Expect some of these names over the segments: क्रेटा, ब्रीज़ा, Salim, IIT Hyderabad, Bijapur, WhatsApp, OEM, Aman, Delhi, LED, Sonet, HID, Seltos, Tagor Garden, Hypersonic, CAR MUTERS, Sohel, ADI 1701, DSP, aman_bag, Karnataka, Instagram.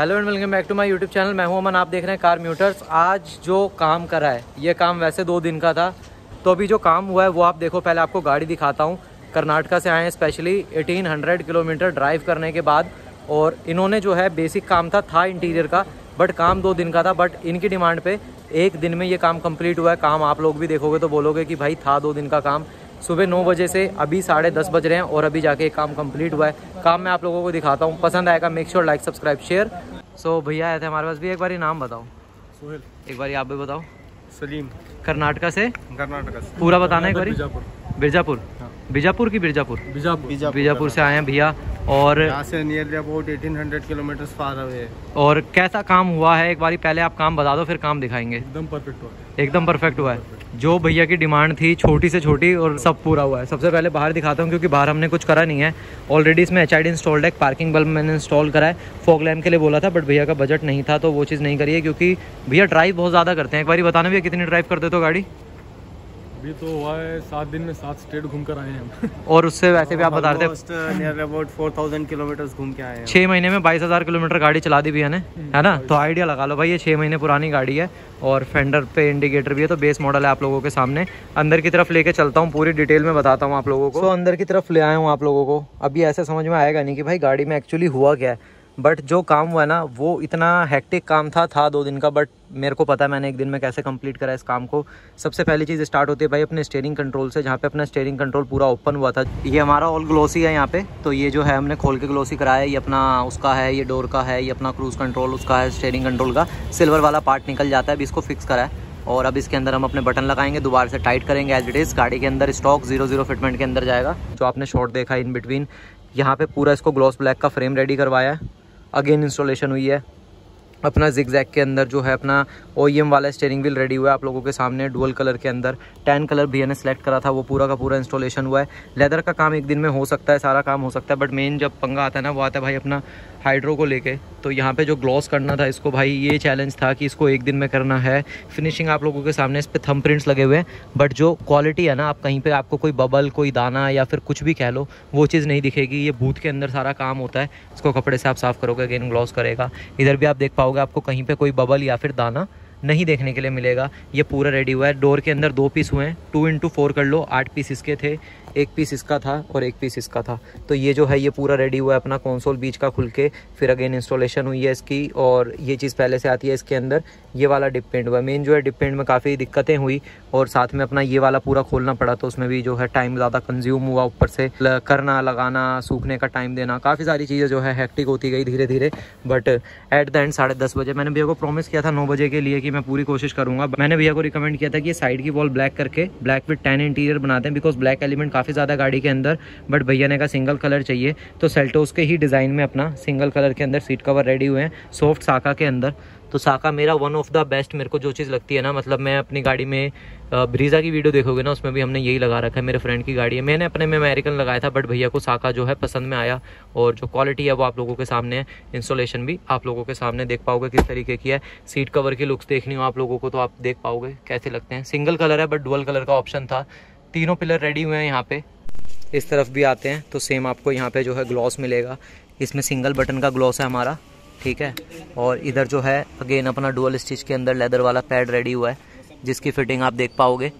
Hello and welcome back to my YouTube channel. मैं हूं अमन, आप देख रहे हैं कार म्यूटर्स। आज जो काम करा है, ये काम वैसे 2 दिन का था, तो अभी जो काम हुआ है वो आप देखो। पहले आपको गाड़ी दिखाता हूं। कर्नाटका से आए हैं स्पेशली 1800 किलोमीटर ड्राइव करने के बाद, और इन्होंने जो है बेसिक काम था इंटीरियर का, बट काम 2 दिन का था, बट इनकी डिमांड पर 1 दिन में ये काम कम्प्लीट हुआ है। काम आप लोग भी देखोगे तो बोलोगे कि भाई था 2 दिन का काम। सुबह 9 बजे से अभी 10:30 बज रहे हैं और अभी जाके काम कंप्लीट हुआ है। काम मैं आप लोगों को दिखाता हूँ, पसंद आएगा make sure like subscribe share. So भैया आए थे हमारे पास भी। एक बार नाम बताओ। सोहेल। एक बार आप भी बताओ। सलीम। कर्नाटका से? कर्नाटका से। पूरा बताना है एक बार। बीजापुर। बीजापुर। बीजापुर की बीजापुर। बीजापुर से आए हैं भैया, और यहाँ से nearly about 1800 kilometre far away. और कैसा काम हुआ है एक बार पहले आप काम बता दो, फिर काम दिखाएंगे। एकदम परफेक्ट हुआ है। एकदम परफेक्ट हुआ है, जो भैया की डिमांड थी छोटी से छोटी, और सब पूरा हुआ है। सबसे पहले बाहर दिखाता हूँ, क्योंकि बाहर हमने कुछ करा नहीं है। ऑलरेडी इसमें HID इंस्टॉल्ड है, पार्किंग बल्ब मैंने इंस्टॉल करा है। फॉग लैम्प के लिए बोला था बट भैया का बजट नहीं था, तो वो चीज़ नहीं करी है, क्योंकि भैया ड्राइव बहुत ज़्यादा करते हैं। एक बार बताना भैया कितनी ड्राइव करते हो गाड़ी? अभी तो हुआ है 7 दिन में 7 स्टेट घूम कर आए हैं। और उससे वैसे भी आप बता रहे थे नियर अबाउट 4000 किलोमीटर घूम के आए हैं। 6 महीने में 22000 किलोमीटर गाड़ी चला दी भी है ना, है ना? तो आइडिया लगा लो भाई, ये 6 महीने पुरानी गाड़ी है। और फेंडर पे इंडिकेटर भी है, तो बेस मॉडल है आप लोगों के सामने। अंदर की तरफ लेके चलता हूँ, पूरी डिटेल में बताता हूँ आप लोगों को। तो अंदर की तरफ ले आया हूँ आप लोगों को। अभी ऐसा समझ में आएगा नहीं कि भाई गाड़ी में एक्चुअली हुआ क्या है, बट जो काम हुआ ना वो इतना हेक्टिक काम था 2 दिन का, बट मेरे को पता है मैंने 1 दिन में कैसे कंप्लीट करा इस काम को। सबसे पहली चीज़ स्टार्ट होती है भाई अपने स्टीयरिंग कंट्रोल से, जहाँ पे अपना स्टीयरिंग कंट्रोल पूरा ओपन हुआ था। ये हमारा ऑल ग्लोसी है यहाँ पे, तो ये जो है हमने खोल के ग्लोसी कराया। ये अपना उसका है, ये डोर का है, ये अपना क्रूज़ कंट्रोल उसका है। स्टीयरिंग कंट्रोल का सिल्वर वाला पार्ट निकल जाता है, अभी इसको फिक्स करा है। और अब इसके अंदर हम अपने बटन लगाएंगे, दोबारा से टाइट करेंगे। एज इट इज़ गाड़ी के अंदर स्टॉक 0-0 फिटमेंट के अंदर जाएगा। जो आपने शॉट देखा इन बिटवीन, यहाँ पर पूरा इसको ग्लॉस ब्लैक का फ्रेम रेडी करवाया है। अगेन इंस्टॉलेशन हुई है। अपना जिगजैग के अंदर जो है अपना OEM वाला स्टीयरिंग व्हील रेडी हुआ है आप लोगों के सामने, डुअल कलर के अंदर। टैन कलर भैया ने सेलेक्ट करा था, वो पूरा का पूरा इंस्टॉलेशन हुआ है। लेदर का काम 1 दिन में हो सकता है, सारा काम हो सकता है, बट मेन जब पंगा आता है ना वो आता है भाई अपना हाइड्रो को लेके। तो यहाँ पे जो ग्लॉस करना था इसको, भाई ये चैलेंज था कि इसको 1 दिन में करना है। फिनिशिंग आप लोगों के सामने, इस पर थंब प्रिंट्स लगे हुए हैं, बट जो क्वालिटी है ना, आप कहीं पे आपको कोई बबल, कोई दाना या फिर कुछ भी कह लो, वो चीज़ नहीं दिखेगी। ये बूथ के अंदर सारा काम होता है। इसको कपड़े से आप साफ़ करोगे, अगेन ग्लॉस करेगा। इधर भी आप देख पाओगे, आपको कहीं पर कोई बबल या फिर दाना नहीं देखने के लिए मिलेगा। ये पूरा रेडी हुआ है। डोर के अंदर 2 पीस हुए हैं, 2x4 कर लो। 8 पीस इसके थे, 1 पीस इसका था और 1 पीस इसका था। तो ये जो है ये पूरा रेडी हुआ है। अपना कंसोल बीच का खुल के फिर अगेन इंस्टॉलेशन हुई है इसकी। और ये चीज़ पहले से आती है इसके अंदर। ये वाला डिपेंड हुआ, मेन जो है डिपेंड में काफ़ी दिक्कतें हुई, और साथ में अपना ये वाला पूरा खोलना पड़ा, तो उसमें भी जो है टाइम ज़्यादा कंज्यूम हुआ। ऊपर से करना, लगाना, सूखने का टाइम देना, काफ़ी सारी चीज़ें जो है हेक्टिक होती गई धीरे धीरे। बट एट द एंड 10:30 बजे मैंने भैया को प्रॉमिस किया था 9 बजे के लिए कि मैं पूरी कोशिश करूँगा। मैंने भैया को रिकमेंड किया था कि साइड की वॉल ब्लैक करके, ब्लैक विद टैन इंटीरियर बनाते हैं, बिकॉज ब्लैक एलिमेंट काफ़ी ज़्यादा गाड़ी के अंदर। बट भैया ने कहा सिंगल कलर चाहिए, तो सेल्टोस के ही डिज़ाइन में अपना सिंगल कलर के अंदर सीट कवर रेडी हुए हैं, सॉफ्ट साका के अंदर। तो साका मेरा वन ऑफ द बेस्ट मेरे को जो चीज़ लगती है ना, मतलब मैं अपनी गाड़ी में ब्रीज़ा की वीडियो देखोगे ना, उसमें भी हमने यही लगा रखा है। मेरे फ्रेंड की गाड़ी है, मैंने अपने में अमेरिकन लगाया था, बट भैया को साका जो है पसंद में आया। और जो क्वालिटी है वो आप लोगों के सामने है, इंस्टॉलेशन भी आप लोगों के सामने देख पाओगे किस तरीके की है। सीट कवर की लुक्स देखनी हो आप लोगों को तो आप देख पाओगे कैसे लगते हैं। सिंगल कलर है बट डुअल कलर का ऑप्शन था। 3 पिलर रेडी हुए हैं। यहाँ पे इस तरफ भी आते हैं तो सेम आपको यहाँ पे जो है ग्लॉस मिलेगा। इसमें सिंगल बटन का ग्लॉस है हमारा, ठीक है। और इधर जो है अगेन अपना डुअल स्टिच के अंदर लेदर वाला पैड रेडी हुआ है, जिसकी फिटिंग आप देख पाओगे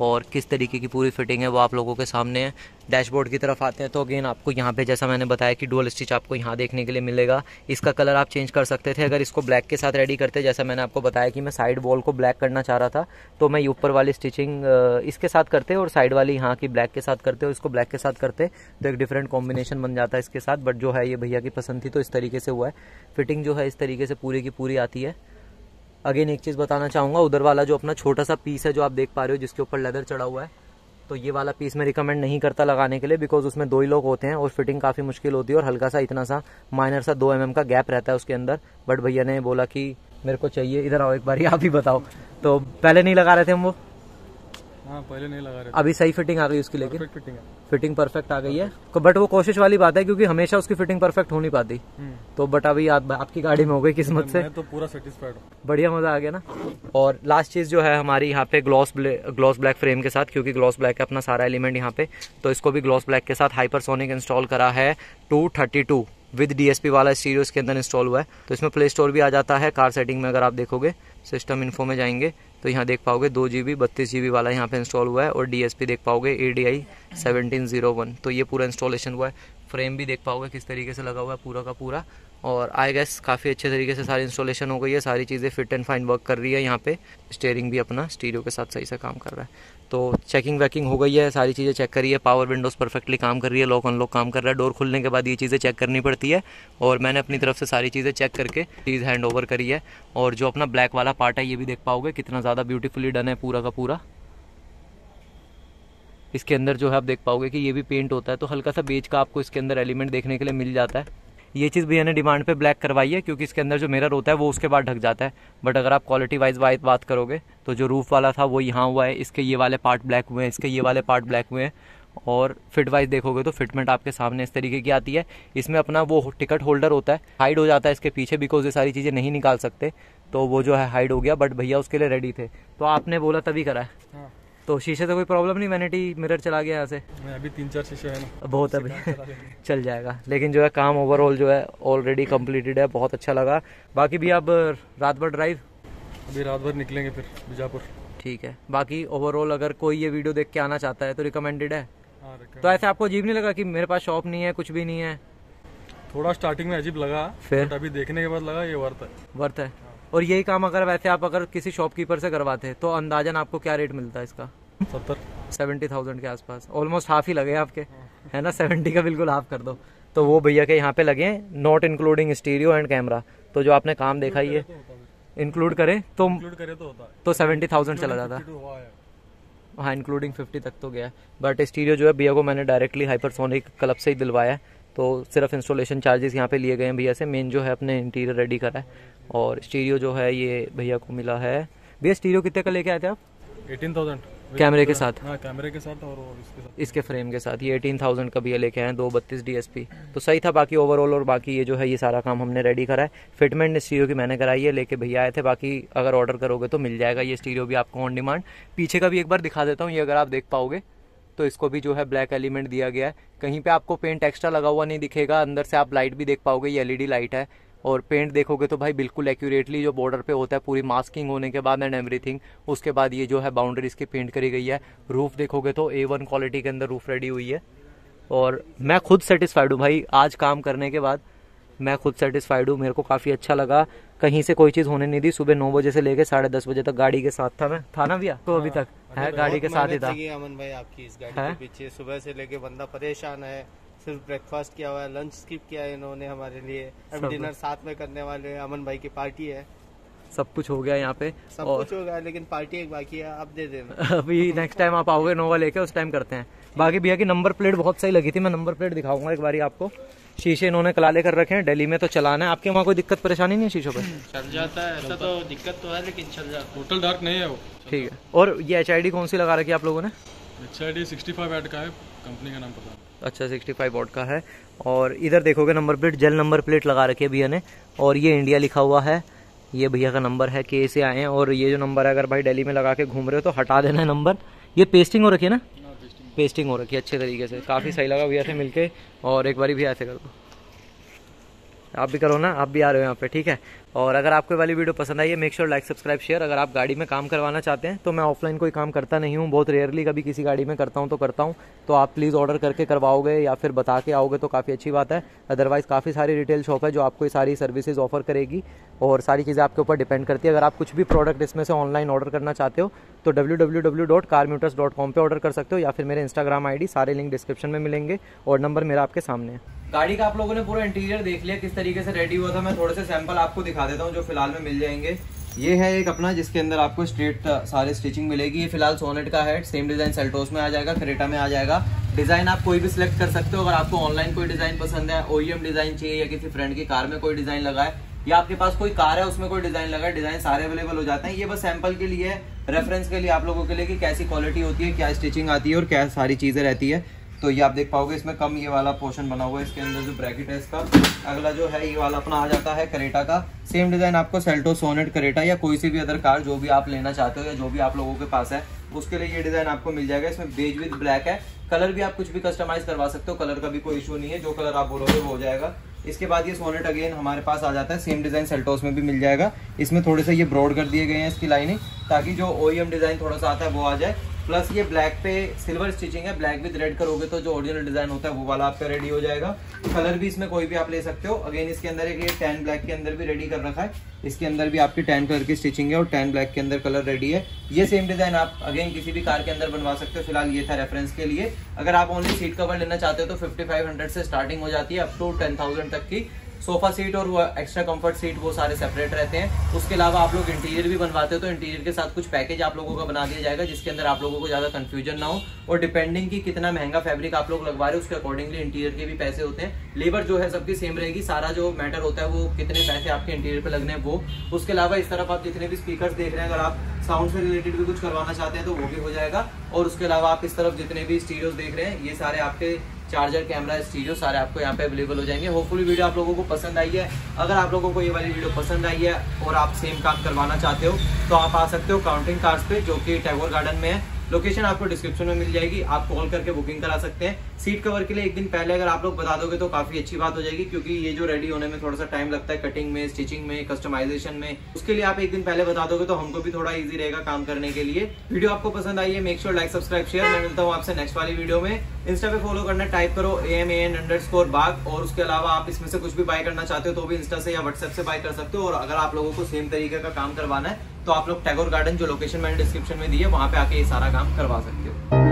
और किस तरीके की पूरी फिटिंग है वो आप लोगों के सामने है। डैशबोर्ड की तरफ आते हैं तो अगेन आपको यहाँ पे जैसा मैंने बताया कि डुअल स्टिच आपको यहाँ देखने के लिए मिलेगा। इसका कलर आप चेंज कर सकते थे अगर इसको ब्लैक के साथ रेडी करते। जैसा मैंने आपको बताया कि मैं साइड वॉल को ब्लैक करना चाह रहा था, तो मैं ऊपर वाली स्टिचिंग इसके साथ करते और साइड वाली यहाँ की ब्लैक के साथ करते और इसको ब्लैक के साथ करते, तो एक डिफरेंट कॉम्बिनेशन बन जाता है इसके साथ। बट जो है ये भैया की पसंद थी तो इस तरीके से हुआ है। फिटिंग जो है इस तरीके से पूरी की पूरी आती है। अगेन एक चीज़ बताना चाहूँगा, उधर वाला जो अपना छोटा सा पीस है जो आप देख पा रहे हो जिसके ऊपर लेदर चढ़ा हुआ है, तो ये वाला पीस मैं रिकमेंड नहीं करता लगाने के लिए, बिकॉज उसमें 2 ही लोग होते हैं और फिटिंग काफ़ी मुश्किल होती है और हल्का सा इतना सा माइनर सा 2 mm का गैप रहता है उसके अंदर। बट भैया ने बोला कि मेरे को चाहिए। इधर आओ एक बार, आप ही बताओ। तो पहले नहीं लगा रहे थे हम वो? हाँ, पहले नहीं लगा रहे। अभी सही फिटिंग आ गई उसकी, लेकिन फिटिंग परफेक्ट आ गई है। बट वो कोशिश वाली बात है क्योंकि हमेशा उसकी फिटिंग परफेक्ट हो नहीं पाती। तो बट अभी आपकी गाड़ी में हो गई किस्मत से, मैं तो पूरा सेटिस्फाइड हूँ। बढ़िया, मजा आ गया ना। और लास्ट चीज जो है हमारी यहाँ पे ग्लॉस ब्लैक फ्रेम के साथ, क्योंकि ग्लॉस ब्लैक है अपना सारा एलिमेंट यहाँ पे, तो इसको भी ग्लॉस ब्लैक के साथ हाइपरसोनिक इंस्टॉल करा है 232। विद डीएसपी वाला स्टीरियो इसके अंदर इंस्टॉल हुआ है। तो इसमें प्ले स्टोर भी आ जाता है। कार सेटिंग में अगर आप देखोगे सिस्टम इन्फो में जाएंगे तो यहाँ देख पाओगे 2 GB 32 GB वाला यहाँ पे इंस्टॉल हुआ है और डीएसपी देख पाओगे ADI 1701। तो ये पूरा इंस्टॉलेशन हुआ है। फ्रेम भी देख पाओगे किस तरीके से लगा हुआ है पूरा का पूरा। और आई गेस काफ़ी अच्छे तरीके से सारी इंस्टॉलेशन हो गई है, सारी चीज़ें फिट एंड फाइन वर्क कर रही है। यहाँ पे स्टीयरिंग भी अपना स्टीरियो के साथ सही से काम कर रहा है। तो चेकिंग वैकिंग हो गई है, सारी चीज़ें चेक करी है। पावर विंडोज़ परफेक्टली काम कर रही है, लॉक अनलॉक काम कर रहा है। डोर खुलने के बाद ये चीज़ें चेक करनी पड़ती है और मैंने अपनी तरफ से सारी चीज़ें चेक करके चीज़ हैंड ओवर करी है। और जो अपना ब्लैक वाला पार्ट है ये भी देख पाओगे कितना ज़्यादा ब्यूटीफुली डन है पूरा का पूरा। इसके अंदर जो है आप देख पाओगे कि ये भी पेंट होता है, तो हल्का सा बेज का आपको इसके अंदर एलिमेंट देखने के लिए मिल जाता है। ये चीज़ भी मैंने डिमांड पे ब्लैक करवाई है क्योंकि इसके अंदर जो मिरर होता है वो उसके बाद ढक जाता है। बट अगर आप क्वालिटी वाइज बात करोगे तो जो रूफ़ वाला था वो यहाँ हुआ है, इसके ये वाले पार्ट ब्लैक हुए हैं, इसके ये वाले पार्ट ब्लैक हुए हैं। और फिट वाइज देखोगे तो फिटमेंट आपके सामने इस तरीके की आती है। इसमें अपना वो टिकट होल्डर होता है, हाइड हो जाता है इसके पीछे बिकॉज ये सारी चीज़ें नहीं निकाल सकते, तो वो जो है हाइड हो गया। बट भैया उसके लिए रेडी थे, तो आपने बोला तभी करा है। तो शीशे से कोई प्रॉब्लम नहीं, वैनिटी मिरर चला गया यहाँ से। अभी 3-4 शीशे है ना, बहुत अभी चल जाएगा। लेकिन जो है काम ओवरऑल जो है ऑलरेडी कंप्लीटेड है, बहुत अच्छा लगा। बाकी भी आप रात भर ड्राइव, अभी रात भर निकलेंगे फिर बीजापुर, ठीक है। बाकी ओवरऑल अगर कोई ये वीडियो देख के आना चाहता है तो रिकमेंडेड है। तो ऐसे आपको अजीब नहीं लगा कि मेरे पास शॉप नहीं है, कुछ भी नहीं है? थोड़ा स्टार्टिंग में अजीब लगा, फिर अभी देखने के बाद लगा ये वर्थ है, वर्थ है। और यही काम अगर वैसे आप अगर किसी शॉपकीपर से करवाते हैं तो अंदाजन आपको क्या रेट मिलता है इसका? 70,000 के आसपास। ऑलमोस्ट हाफ ही लगे आपके, है ना? 70 का बिल्कुल हाफ कर दो। तो वो भैया के यहाँ पे लगे not including stereo and camera. तो जो आपने काम देखा ही है, इंक्लूड करें तो होता है। तो 70,000 चला जाता है, हाँ, इंक्लूडिंग 50 तक तो गया। बट स्टीरियो जो है भैया को मैंने डायरेक्टली हाइपरसोनिक क्लब से ही दिलवाया, तो सिर्फ इंस्टॉलेशन चार्जेस यहाँ पे लिए गए हैं भैया से। मेन जो है अपने इंटीरियर रेडी करा है और स्टीरियो जो है ये भैया को मिला है। भैया स्टीरियो कितने का लेके आए थे आप? 18,000 कैमरे के साथ, कैमरे के साथ और इसके साथ, इसके फ्रेम के साथ। ये 18,000 का भैया लेके आए 232 DSP। तो सही था बाकी ओवरऑल। और बाकी ये जो है ये सारा काम हमने रेडी करा है। फिटमेंट स्टीरियो की मैंने कराई है, लेके भैया आए थे। बाकी अगर ऑर्डर करोगे तो मिल जाएगा ये स्टीरियो भी आपको ऑन डिमांड। पीछे का भी एक बार दिखा देता हूँ, ये अगर आप देख पाओगे तो इसको भी जो है ब्लैक एलिमेंट दिया गया है। कहीं पे आपको पेंट एक्स्ट्रा लगा हुआ नहीं दिखेगा। अंदर से आप लाइट भी देख पाओगे, ये LED लाइट है। और पेंट देखोगे तो भाई बिल्कुल एक्यूरेटली जो बॉर्डर पे होता है पूरी मास्किंग होने के बाद एंड एवरीथिंग, उसके बाद ये जो है बाउंड्री इसकी पेंट करी गई है। रूफ देखोगे तो A1 क्वालिटी के अंदर रूफ रेडी हुई है। और मैं खुद सेटिस्फाइड हूँ भाई, आज काम करने के बाद मैं खुद सेटिस्फाइड हूँ। मेरे को काफ़ी अच्छा लगा, कहीं से कोई चीज़ होने नहीं दी। सुबह 9 बजे से लेकर 10:30 बजे तक गाड़ी के साथ था मैं, था ना भैया? तो अभी तक है गाड़ी के साथ ही था। अमन भाई आपकी इस गाड़ी के पीछे सुबह से लेके बंदा परेशान है। सिर्फ ब्रेकफास्ट किया हुआ है, लंच स्किप किया है इन्होंने हमारे लिए। अभी डिनर साथ में करने वाले हैं, अमन भाई की पार्टी है। सब कुछ हो गया यहाँ पे, सब कुछ हो गया, लेकिन पार्टी एक बाकी है, आप दे देना। अभी नेक्स्ट टाइम आप आओगे नोवा लेके, उस टाइम करते हैं। बाकी भैया की नंबर प्लेट बहुत सही लगी थी, मैं नंबर प्लेट दिखाऊंगा एक बारी आपको। शीशे इन्होंने कलाले कर रखे हैं, दिल्ली में तो चलाना है। आपके वहाँ कोई दिक्कत परेशानी नहीं है शीशों पे? चल जाता है, ऐसा तो दिक्कत तो है लेकिन चल जाता है। टोटल डार्क नहीं है वो, ठीक है। और ये HID कौन सी लगा रखी है आप लोगों ने? HID 65 वॉट का है, कंपनी का नाम पता है। अच्छा, 65 वॉट का है। और इधर देखोगे number plate, gel number plate लगा रखी है भैया ने। और ये इंडिया लिखा हुआ है, ये भैया का नंबर है, के से आए हैं। और ये जो नंबर है अगर भाई दिल्ली में लगा के घूम रहे हो तो हटा देना है नंबर। ये पेस्टिंग हो रखी है ना, पेस्टिंग हो रखी है अच्छे तरीके से। काफ़ी सही लगा भैया से मिलके। और एक बारी भैया ऐसे कर दो, आप भी करो ना, आप भी आ रहे हो यहाँ पे, ठीक है। और अगर आपको वाली वीडियो पसंद आई है make sure like subscribe share. अगर आप गाड़ी में काम करवाना चाहते हैं तो मैं ऑफलाइन कोई काम करता नहीं हूँ, बहुत रेयरली कभी किसी गाड़ी में करता हूँ तो करता हूँ। तो आप प्लीज़ ऑर्डर करके करवाओगे या फिर बता के आओगे तो काफ़ी अच्छी बात है। अदरवाइज़ काफ़ी सारी रिटेल शॉप है जो आपको ये सारी सर्विसेज ऑफर करेगी और सारी चीज़ें आपके ऊपर डिपेंड करती है। अगर आप कुछ भी प्रोडक्ट इसमें से ऑनलाइन ऑर्डर करना चाहते हो तो www.carmuters.com पे ऑर्डर कर सकते हो या फिर मेरे इंस्टाग्राम ID, सारे लिंक डिस्क्रिप्शन में मिलेंगे और नंबर मेरा आपके सामने है। गाड़ी का आप लोगों ने पूरा इंटीरियर देख लिया किस तरीके से रेडी हुआ था। मैं थोड़े से सैंपल आपको दिखा देता हूँ जो फिलहाल में मिल जाएंगे। ये है एक अपना जिसके अंदर आपको स्ट्रेट सारे स्टिचिंग मिलेगी। ये फिलहाल सोनेट का है, सेम डिजाइन सेल्टोस में आ जाएगा, क्रेटा में आ जाएगा। डिज़ाइन आप कोई भी सिलेक्ट कर सकते हो। अगर आपको ऑनलाइन कोई डिज़ाइन पसंद है, OEM डिज़ाइन चाहिए या किसी फ्रेंड की कार में कोई डिज़ाइन लगा है या आपके पास कोई कार है उसमें कोई डिज़ाइन लगा है, डिज़ाइन सारे अवेलेबल हो जाते हैं। ये बस सैंपल के लिए, रेफरेंस के लिए आप लोगों के लिए कि कैसी क्वालिटी होती है, क्या स्टिचिंग आती है और क्या सारी चीज़ें रहती है। तो ये आप देख पाओगे इसमें कम ये वाला पोर्शन बना हुआ है, इसके अंदर जो ब्रैकेट है इसका। अगला जो है ये वाला अपना आ जाता है क्रेटा का। सेम डिज़ाइन आपको सेल्टोस, सोनेट, क्रेटा या कोई सी भी अदर कार जो भी आप लेना चाहते हो या जो भी आप लोगों के पास है उसके लिए ये डिज़ाइन आपको मिल जाएगा। इसमें बेज विद ब्लैक है। कलर भी आप कुछ भी कस्टमाइज करवा सकते हो, कलर का भी कोई इशू नहीं है, जो कलर आप बोलोगे वो हो जाएगा। इसके बाद ये सोनेट अगेन हमारे पास आ जाता है, सेम डिज़ाइन सेल्टोस में भी मिल जाएगा। इसमें थोड़े से ये ब्रॉड कर दिए गए हैं इसकी लाइनिंग, ताकि जो OEM डिज़ाइन थोड़ा सा आता है वो आ जाए। प्लस ये ब्लैक पे सिल्वर स्टिचिंग है, ब्लैक विद रेड करोगे तो जो ओरिजिनल डिज़ाइन होता है वो वाला आपका रेडी हो जाएगा। कलर भी इसमें कोई भी आप ले सकते हो। अगेन इसके अंदर एक ये टैन ब्लैक के अंदर भी रेडी कर रखा है, इसके अंदर भी आपकी टैन कलर की स्टिचिंग है और टैन ब्लैक के अंदर कलर रेडी है। ये सेम डिज़ाइन आप अगेन किसी भी कार के अंदर बनवा सकते हो। फिलहाल ये था रेफरेंस के लिए। अगर आप ओनली सीट कवर लेना चाहते हो तो 5500 से स्टार्टिंग हो जाती है, अप टू 10,000 तक की। सोफा सीट और एक्स्ट्रा कंफर्ट सीट वो सारे सेपरेट रहते हैं। उसके अलावा आप लोग इंटीरियर भी बनवाते हो तो इंटीरियर के साथ कुछ पैकेज आप लोगों का बना दिया जाएगा, जिसके अंदर आप लोगों को ज़्यादा कंफ्यूजन ना हो। और डिपेंडिंग कि कितना महंगा फैब्रिक आप लोग लगवा रहे हो उसके अकॉर्डिंगली इंटीरियर के भी पैसे होते हैं। लेबर जो है सबकी सेम रहेगी, सारा जो मैटर होता है वो कितने पैसे आपके इंटीरियर पर लगने हैं वो। उसके अलावा इस तरफ आप जितने भी स्पीकर्स देख रहे हैं, अगर आप साउंड से रिलेटेड भी कुछ करवाना चाहते हैं तो वो भी हो जाएगा। और उसके अलावा आप इस तरफ जितने भी स्टीरियोज देख रहे हैं, ये सारे आपके चार्जर, कैमरा, स्टीरियो सारे आपको यहाँ पे अवेलेबल हो जाएंगे। होपफुली वीडियो आप लोगों को पसंद आई है। अगर आप लोगों को ये वाली वीडियो पसंद आई है और आप सेम काम करवाना चाहते हो तो आप आ सकते हो काउंटिंग कार्स पे, जो कि टैगोर गार्डन में है। लोकेशन आपको डिस्क्रिप्शन में मिल जाएगी, आप कॉल करके बुकिंग करा सकते हैं। सीट कवर के लिए एक दिन पहले अगर आप लोग बता दोगे तो काफ़ी अच्छी बात हो जाएगी, क्योंकि ये जो रेडी होने में थोड़ा सा टाइम लगता है, कटिंग में, स्टिचिंग में, कस्टमाइजेशन में। उसके लिए आप एक दिन पहले बता दोगे तो हमको भी थोड़ा इजी रहेगा काम करने के लिए। वीडियो आपको पसंद आई है, make sure like, subscribe, share. मैं मिलता हूँ आपसे नेक्स्ट वाली वीडियो में। इंस्टा पे फॉलो करना, टाइप करो aman_bag। और उसके अलावा आप इसमें से कुछ भी बाय करना चाहते हो तो भी इंस्टा से या व्हाट्सएप से बाय कर सकते हो। और अगर आप लोगों को सेम तरीके का काम करवाना है तो आप लोग टैगोर गार्डन, जो लोकेशन मैंने डिस्क्रिप्शन में दी है, वहाँ पे आके ये सारा काम करवा सकते हो।